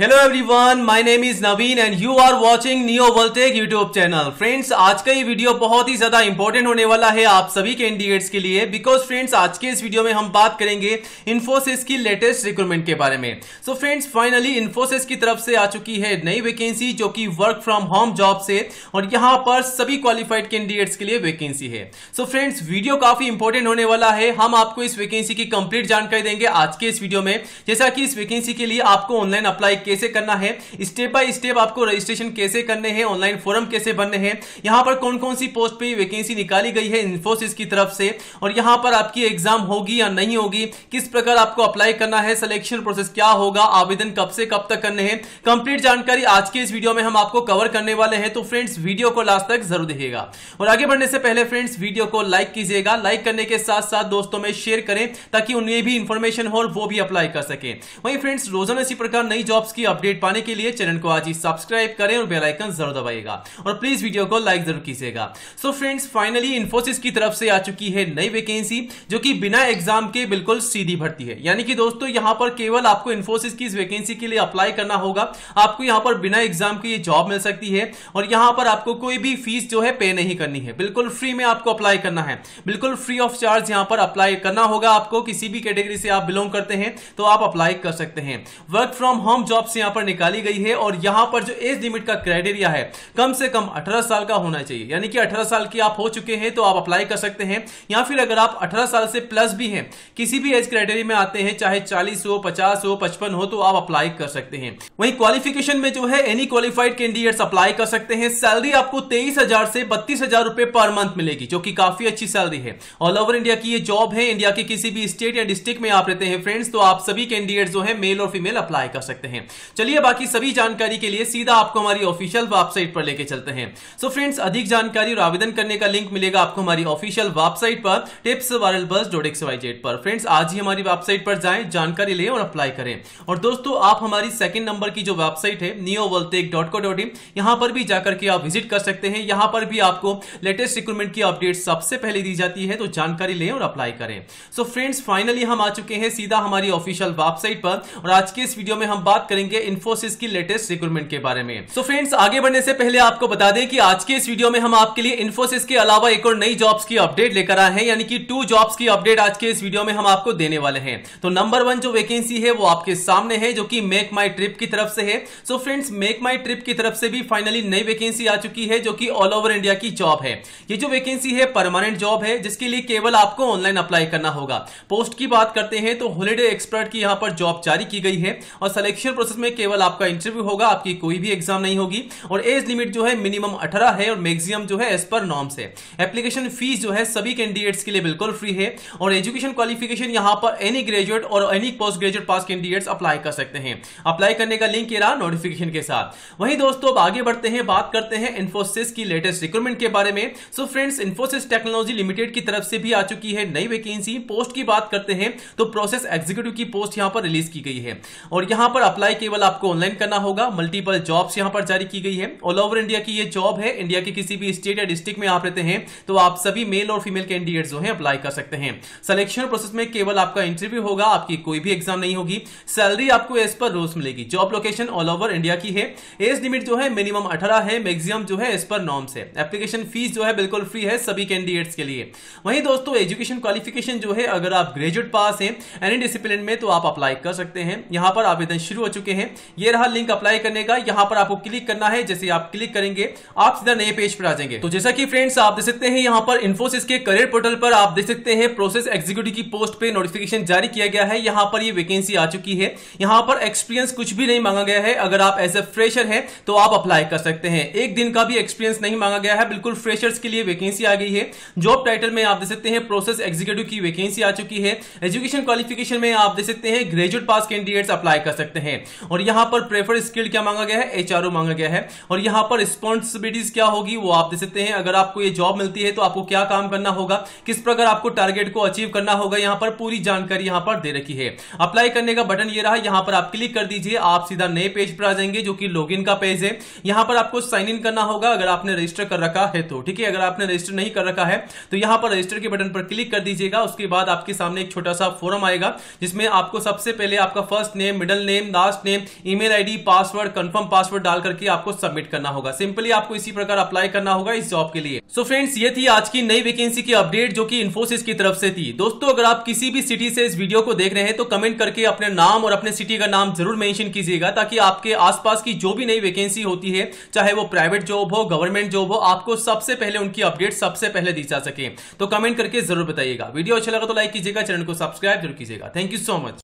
Hello everyone, my name is Naveen and you are watching Neo Worldtech YouTube channel. Friends, आज का ये video बहुत ही ज्यादा इंपॉर्टेंट होने वाला है आप सभी कैंडिडेट्स के लिए, बिकॉज फ्रेंड्स आज के इस वीडियो में हम बात करेंगे इन्फोसिस की लेटेस्ट रिक्रूटमेंट के बारे में। सो फ्रेंड्स, फाइनली इन्फोसिस की तरफ से आ चुकी है नई वैकेंसी जो कि वर्क फ्रॉम होम जॉब से, और यहाँ पर सभी क्वालिफाइड कैंडिडेट्स के लिए वैकेंसी है। सो फ्रेंड्स, वीडियो काफी इंपॉर्टेंट होने वाला है। हम आपको इस वैकेंसी की कंप्लीट जानकारी देंगे आज के इस वीडियो में, जैसा कि इस वैकेंसी के लिए आपको ऑनलाइन अप्लाई कैसे करना है, स्टेप बाय स्टेप आपको रजिस्ट्रेशन कैसे करने हैं, ऑनलाइन फॉर्म कैसे भरने हैं, यहां पर कौन कौन सी पोस्ट पे वैकेंसी निकाली गई है इन्फोसिस की तरफ से, और यहां पर आपकी एग्जाम होगी या नहीं होगी, किस प्रकार आपको अप्लाई करना है, सिलेक्शन प्रोसेस क्या होगा, आवेदन कब से कब तक करने हैं, कंप्लीट जानकारी आज के इस वीडियो में हम आपको कवर करने वाले हैं। तो फ्रेंड्स, वीडियो को लास्ट तक जरूर देखिएगा। और आगे बढ़ने से पहले फ्रेंड्स, वीडियो को लाइक कीजिएगा, लाइक करने के साथ साथ दोस्तों में शेयर करें ताकि उन्हें भी इंफॉर्मेशन हो और वो भी अप्लाई कर सके। वहीं फ्रेंड्स, रोजाना इसी प्रकार नई जॉब्स की अपडेट पाने के लिए चैनल को आज ही सब्सक्राइब करें और बेल आइकन जरूर दबाइएगा, और प्लीज वीडियो को लाइक जरूर कीजिएगा। सो फ्रेंड्स, फाइनली इन्फोसिस की तरफ से आ चुकी है नई वैकेंसी जो कि बिना एग्जाम के बिल्कुल सीधी भर्ती है, यानी कि दोस्तों यहां पर केवल आपको इन्फोसिस की इस वैकेंसी के लिए अप्लाई करना होगा। आपको यहां पर बिना एग्जाम के ये जॉब मिल सकती है, और यहां पर आपको कोई भी फीस जो है पे नहीं करनी है, बिल्कुल फ्री में आपको अप्लाई करना है, बिल्कुल फ्री ऑफ चार्ज यहां पर अप्लाई करना होगा। आपको किसी भी कैटेगरी से आप बिलोंग करते हैं तो आप अप्लाई कर सकते हैं। वर्क फ्रॉम होम जॉब्स यहां पर निकाली गई है, और यहां पर जो एज लिमिट का क्राइटेरिया है कम से कम 18 साल का होना चाहिए, यानी कि 18 साल की आप हो चुके हैं तो आप अप्लाई कर सकते हैं, या फिर अगर आप 18 साल से प्लस भी हैं, किसी भी एज क्राइटेरिया में आते हैं, चाहे 40 हो, 50 हो, 55 हो, तो आप अप्लाई कर सकते हैं। वहीं क्वालिफिकेशन में जो है एनी क्वालिफाइड कैंडिडेट्स अप्लाई कर सकते हैं। सैलरी आपको 23,000 से 32,000 रुपए पर मंथ मिलेगी, जो कि काफी अच्छी सैलरी है। ऑल ओवर इंडिया की ये जॉब है, इंडिया के किसी भी स्टेट या डिस्ट्रिक्ट में आप रहते हैं फ्रेंड्स, तो आप सभी कैंडिडेट जो है मेल और फीमेल अप्लाई कर सकते हैं। चलिए, बाकी सभी जानकारी के लिए सीधा आपको हमारी ऑफिशियल वेबसाइट पर लेके चलते हैं। सो फ्रेंड्स, अधिक जानकारी और आवेदन करने का लिंक मिलेगा आपको हमारी ऑफिशियल वेबसाइट पर tipsviralbus.xyz पर। फ्रेंड्स, आज ही हमारी वेबसाइट पर जाएं, जानकारी लें और अप्लाई करें। और दोस्तों, आप हमारी सेकंड नंबर की जो वेबसाइट है neoworldtech.co.in, यहां पर भी जाकर के आप विजिट कर सकते हैं। यहां पर भी आपको लेटेस्ट रिक्रूटमेंट की अपडेट सबसे पहले दी जाती है, तो जानकारी लें और अप्लाई करें। सो फ्रेंड्स, फाइनली हम आ चुके हैं सीधा हमारी ऑफिशियल वेबसाइट पर, और आज के इस वीडियो में हम बात करेंगे इन्फोसिस की लेटेस्ट रिक्रूटमेंट के बारे में। सो फ्रेंड्स, आगे बढ़ने से पहले आपको बता दें कि आज के इस वीडियो में हम आपके लिए इन्फोसिस के अलावा एक और नई जॉब्स की अपडेट लेकर आए हैं, यानी कि 2 जॉब्स की अपडेट आज के इस वीडियो में हम आपको देने वाले हैं। तो नंबर 1 जो वैकेंसी है वो आपके सामने है, जो कि मेक माई ट्रिप की तरफ से है। सो फ्रेंड्स, मेक माई ट्रिप की तरफ से भी फाइनली नई वैकेंसी आ चुकी है, जो कि ऑल ओवर इंडिया की जॉब है। ये जो वैकेंसी है परमानेंट जॉब है, जिसके लिए केवल आपको ऑनलाइन अप्लाई करना होगा। पोस्ट की बात करते हैं तो हॉलीडे एक्सपर्ट की यहां पर जॉब जारी की गई है, और सिलेक्शन प्रोसेस में केवल आपका इंटरव्यू होगा, आपकी कोई भी एग्जाम नहीं होगी, और एज लिमिट जो है मिनिमम 18 है और मैक्सिमम जो है एज पर नॉर्म्स है। एप्लीकेशन फीस जो है सभी कैंडिडेट्स के लिए बिल्कुल फ्री है, और एजुकेशन क्वालिफिकेशन यहां पर एनी ग्रेजुएट और any post graduate pass candidates apply कर सकते हैं। अप्लाई करने का लिंक ये रहा नोटिफिकेशन के साथ। वहीं दोस्तों, अब आगे बढ़ते हैं, बात करते हैं इन्फोसिस की लेटेस्ट रिक्रूटमेंट के बारे में। So friends, Infosys technology limited की तरफ से भी आ चुकी है नई वैकेंसी। पोस्ट की बात करते हैं तो प्रोसेस एग्जीक्यूटिव की पोस्ट यहां पर रिलीज की गई है, और यहां पर अप्लाई केवल आपको ऑनलाइन करना होगा। मल्टीपल जॉब्स यहां पर जारी की गई है, ऑल ओवर इंडिया की ये जॉब है। इंडिया के किसी भी स्टेट या डिस्ट्रिक्ट में आप रहते हैं तो आप सभी मेल और फीमेल कैंडिडेट्स जो हैं अप्लाई कर सकते हैं। सिलेक्शन प्रोसेस में केवल आपका इंटरव्यू होगा, आपकी कोई भी एग्जाम नहीं होगी। सैलरी आपको एज पर रोज मिलेगी। Job location all over India की है। एज लिमिट जो है मिनिमम 18 है, मैक्सिमम जो है एज पर नॉर्म्स है। एप्लीकेशन फीस जो है बिल्कुल फ्री है सभी कैंडिडेट्स के लिए। वहीं दोस्तों, एजुकेशन क्वालिफिकेशन जो है अगर आप ग्रेजुएट पास हैं एनी डिसिप्लिन में तो आप अप्लाई कर सकते हैं। यहां पर आवेदन शुरू हो चुके हैं। ये रहा लिंक अप्लाई करने का, यहां पर आपको क्लिक करना है। जैसे आप क्लिक करेंगे आप सीधा नए पेज पर आ जाएंगे। तो जैसा कि फ्रेंड्स आप देख सकते हैं, यहां पर इन्फोसिस के करियर पोर्टल पर आप देख सकते हैं प्रोसेस एग्जीक्यूटिव की पोस्ट पे नोटिफिकेशन जारी किया गया है। यहां पर ये वैकेंसी आ चुकी है। यहां पर एक्सपीरियंस कुछ भी नहीं मांगा गया है। अगर आप एज ए फ्रेशर है तो आप अप्लाई कर सकते हैं। एक दिन का भी एक्सपीरियंस नहीं मांगा गया है, बिल्कुल फ्रेशर्स के लिए वैकेंसी आ गई है। जॉब टाइटल में आप देख सकते हैं प्रोसेस एग्जीक्यूटिव की वैकेंसी आ चुकी है। एजुकेशन क्वालिफिकेशन में आप देख सकते हैं ग्रेजुएट पास कैंडिडेट्स अप्लाई कर सकते हैं। और यहां पर प्रेफर्ड स्किल क्या मांगा गया है, एचआरओ मांगा गया है। और यहां पर रिस्पांसिबिलिटीज क्या होगी वो आप देख सकते हैं। अगर आपको ये जॉब मिलती है तो आपको क्या काम करना होगा, किस प्रकार आपको टारगेट को अचीव करना होगा, यहां पर पूरी जानकारी यहां पर दे रखी है। अप्लाई करने का बटन ये रहा, यहां पर आप क्लिक कर दीजिए, आप सीधा नए पेज पर आ जाएंगे जो कि लॉगिन का पेज है। यहां पर आपको साइन इन करना होगा अगर आपने रजिस्टर कर रखा है तो, ठीक है। अगर आपने रजिस्टर नहीं कर रखा है तो यहां पर रजिस्टर के बटन पर क्लिक कर दीजिएगा। उसके बाद आपके सामने एक छोटा सा फॉर्म आएगा जिसमें आपको सबसे पहले आपका first name, middle name, last आपने email ID, password, confirm password डाल करके आपको सबमिट करना होगा। सिंपली आपको इसी प्रकार अप्लाई करना होगा इस जॉब के लिए। सो फ्रेंड्स, ये थी आज की नई वैकेंसी की अपडेट जो कि इन्फोसिस की तरफ से थी। दोस्तों, अगर आप किसी भी सिटी से इस वीडियो को देख रहे हैं तो कमेंट करके अपने नाम और अपने सिटी का नाम जरूर मेंशन कीजिएगा, ताकि आपके आसपास की जो भी नई वैकेंसी होती है, चाहे वो प्राइवेट जॉब हो, गवर्नमेंट जॉब हो, आपको सबसे पहले उनकी अपडेट सबसे पहले दी जा सके। तो कमेंट करके जरूर बताइएगा। वीडियो अच्छा लगा तो लाइक कीजिएगा, चैनल को सब्सक्राइब जरूर कीजिएगा। Thank you so much.